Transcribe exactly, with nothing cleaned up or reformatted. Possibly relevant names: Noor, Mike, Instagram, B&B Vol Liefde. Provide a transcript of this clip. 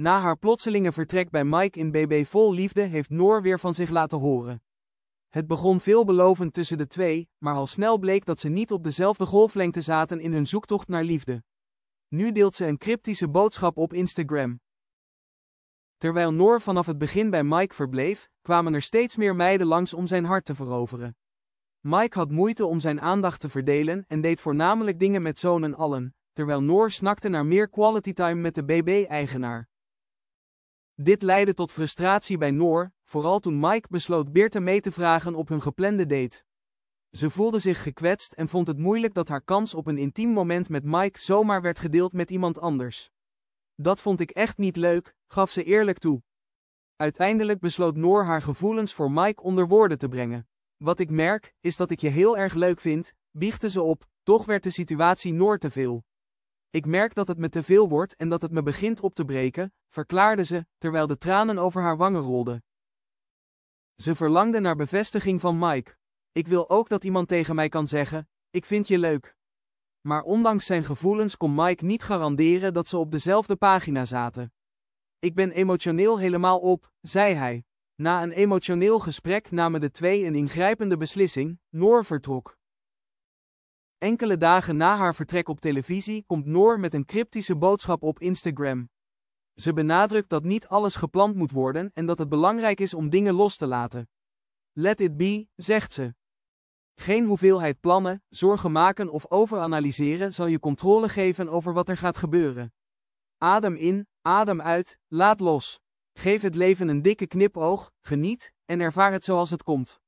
Na haar plotselinge vertrek bij Mike in B B Vol Liefde heeft Noor weer van zich laten horen. Het begon veelbelovend tussen de twee, maar al snel bleek dat ze niet op dezelfde golflengte zaten in hun zoektocht naar liefde. Nu deelt ze een cryptische boodschap op Instagram. Terwijl Noor vanaf het begin bij Mike verbleef, kwamen er steeds meer meiden langs om zijn hart te veroveren. Mike had moeite om zijn aandacht te verdelen en deed voornamelijk dingen met zo'n en allen, terwijl Noor snakte naar meer quality time met de B B-eigenaar. Dit leidde tot frustratie bij Noor, vooral toen Mike besloot Beerte mee te vragen op hun geplande date. Ze voelde zich gekwetst en vond het moeilijk dat haar kans op een intiem moment met Mike zomaar werd gedeeld met iemand anders. Dat vond ik echt niet leuk, gaf ze eerlijk toe. Uiteindelijk besloot Noor haar gevoelens voor Mike onder woorden te brengen. Wat ik merk, is dat ik je heel erg leuk vind, biechtte ze op, toch werd de situatie Noor te veel. Ik merk dat het me te veel wordt en dat het me begint op te breken, verklaarde ze, terwijl de tranen over haar wangen rolden. Ze verlangde naar bevestiging van Mike. Ik wil ook dat iemand tegen mij kan zeggen, ik vind je leuk. Maar ondanks zijn gevoelens kon Mike niet garanderen dat ze op dezelfde pagina zaten. Ik ben emotioneel helemaal op, zei hij. Na een emotioneel gesprek namen de twee een ingrijpende beslissing, Noor vertrok. Enkele dagen na haar vertrek op televisie komt Noor met een cryptische boodschap op Instagram. Ze benadrukt dat niet alles gepland moet worden en dat het belangrijk is om dingen los te laten. Let it be, zegt ze. Geen hoeveelheid plannen, zorgen maken of overanalyseren zal je controle geven over wat er gaat gebeuren. Adem in, adem uit, laat los. Geef het leven een dikke knipoog, geniet en ervaar het zoals het komt.